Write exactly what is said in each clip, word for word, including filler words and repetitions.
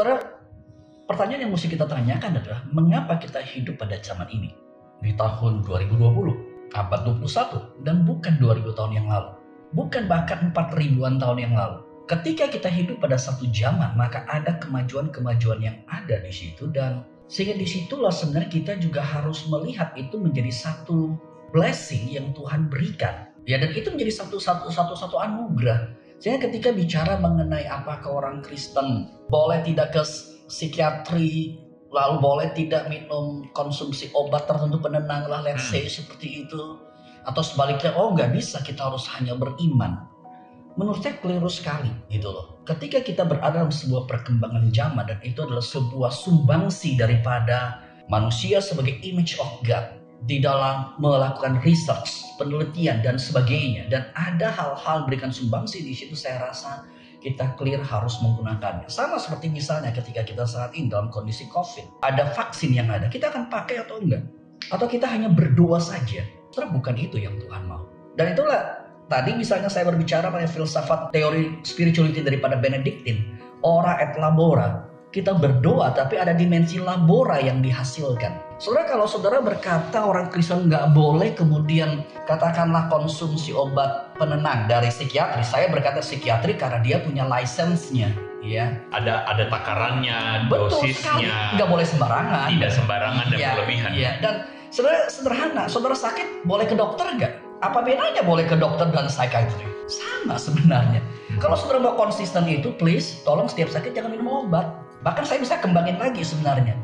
Saudara, pertanyaan yang mesti kita tanyakan adalah mengapa kita hidup pada zaman ini? Di tahun dua ribu dua puluh, abad dua puluh satu, dan bukan dua ribu tahun yang lalu. Bukan bahkan empat ribuan tahun yang lalu. Ketika kita hidup pada satu zaman, maka ada kemajuan-kemajuan yang ada di situ, dan sehingga disitulah sebenarnya kita juga harus melihat itu menjadi satu blessing yang Tuhan berikan. Ya, dan itu menjadi satu-satu-satu-satu anugerah. Sehingga ketika bicara mengenai apakah orang Kristen boleh tidak ke psikiatri, lalu boleh tidak minum konsumsi obat tertentu penenang lah, let's say seperti itu. Atau sebaliknya, oh nggak bisa, kita harus hanya beriman. Menurut saya keliru sekali gitu loh. Ketika kita berada dalam sebuah perkembangan zaman, dan itu adalah sebuah sumbangsi daripada manusia sebagai image of God. Di dalam melakukan research, penelitian, dan sebagainya. Dan ada hal-hal berikan sumbangsi di situ, saya rasa kita clear harus menggunakannya. Sama seperti misalnya ketika kita saat ini dalam kondisi COVID. Ada vaksin yang ada, kita akan pakai atau enggak? Atau kita hanya berdoa saja? Sebenarnya bukan itu yang Tuhan mau. Dan itulah, tadi misalnya saya berbicara pada filsafat teori spirituality daripada Benedictine. Ora et labora. Kita berdoa, tapi ada dimensi labora yang dihasilkan. Saudara, kalau saudara berkata orang Kristen nggak boleh kemudian katakanlah konsumsi obat penenang dari psikiatri. Saya berkata psikiatri karena dia punya license-nya. Ya. Ada ada takarannya, betul, dosisnya. Nggak boleh sembarangan. Tidak sembarangan dan ya, berlebihan. Ya. Dan saudara, sederhana, saudara sakit boleh ke dokter nggak? Apa bedanya boleh ke dokter dan psikiatri? Sama sebenarnya. Hmm. Kalau saudara mau konsisten itu, please tolong setiap sakit jangan minum obat. Bahkan saya bisa kembangin lagi sebenarnya.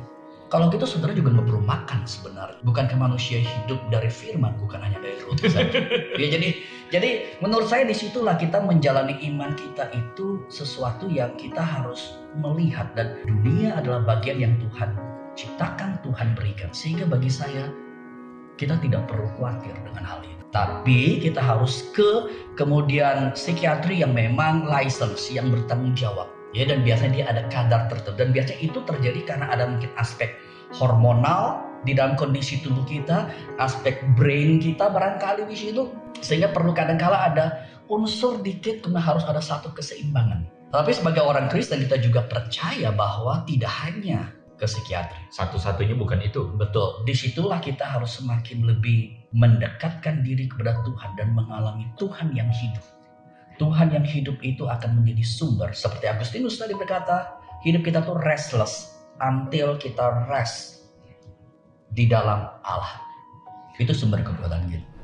Kalau gitu saudara juga nggak perlu makan sebenarnya. Bukan ke manusia hidup dari firman, bukan hanya dari roti saja. Ya, jadi, jadi menurut saya disitulah kita menjalani iman kita itu sesuatu yang kita harus melihat. Dan dunia adalah bagian yang Tuhan ciptakan, Tuhan berikan. Sehingga bagi saya, kita tidak perlu khawatir dengan hal itu. Tapi kita harus ke kemudian psikiatri yang memang license, yang bertanggung jawab. Ya, dan biasanya dia ada kadar tertentu, dan biasanya itu terjadi karena ada mungkin aspek hormonal di dalam kondisi tubuh kita, aspek brain kita barangkali di situ, sehingga perlu kadangkala ada unsur dikit karena harus ada satu keseimbangan. Tapi sebagai orang Kristen kita juga percaya bahwa tidak hanya ke psikiatri. Satu-satunya bukan itu. Betul. Disitulah kita harus semakin lebih mendekatkan diri kepada Tuhan dan mengalami Tuhan yang hidup. Tuhan yang hidup itu akan menjadi sumber. Seperti Agustinus tadi berkata, hidup kita tuh restless until kita rest di dalam Allah. Itu sumber kekuatan kita.